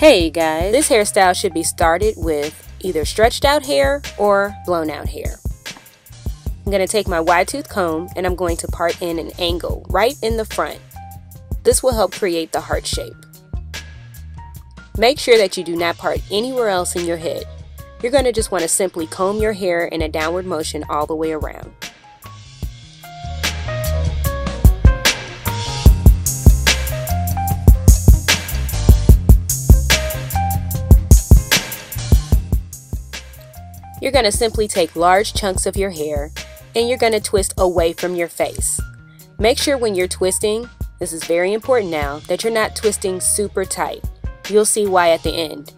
Hey guys, this hairstyle should be started with either stretched out hair or blown out hair. I'm going to take my wide tooth comb and I'm going to part in an angle right in the front. This will help create the heart shape. Make sure that you do not part anywhere else in your head. You're going to just want to simply comb your hair in a downward motion all the way around. You're going to simply take large chunks of your hair and you're going to twist away from your face. Make sure when you're twisting, this is very important now, that you're not twisting super tight. You'll see why at the end.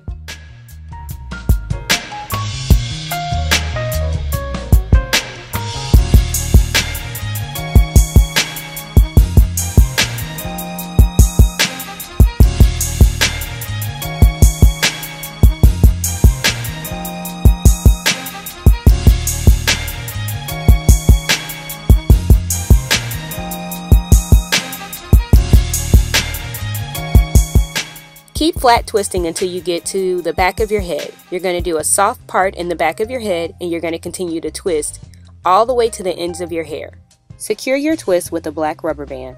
Keep flat twisting until you get to the back of your head. You're going to do a soft part in the back of your head and you're going to continue to twist all the way to the ends of your hair. Secure your twist with a black rubber band.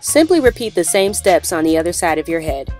Simply repeat the same steps on the other side of your head.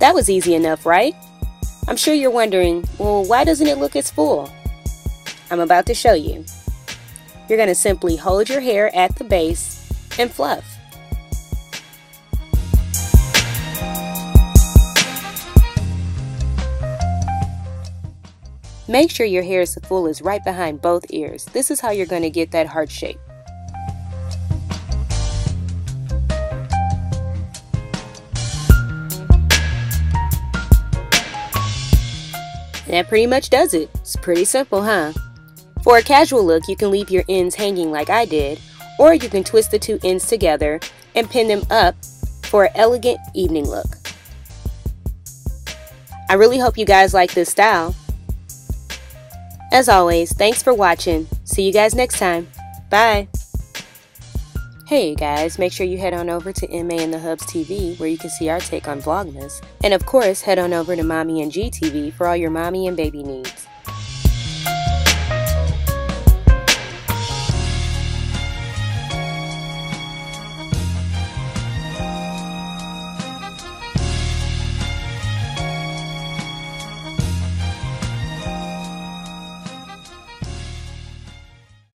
That was easy enough, right? I'm sure you're wondering, well, why doesn't it look as full? I'm about to show you. You're going to simply hold your hair at the base and fluff. Make sure your hair is as full as right behind both ears. This is how you're going to get that heart shape. And that pretty much does it. It's pretty simple, huh? For a casual look, you can leave your ends hanging like I did, or you can twist the two ends together and pin them up for an elegant evening look. I really hope you guys like this style. As always, thanks for watching. See you guys next time. Bye. Hey guys, make sure you head on over to MA and the Hubs TV where you can see our take on Vlogmas. And of course, head on over to Mommy and G TV for all your mommy and baby needs.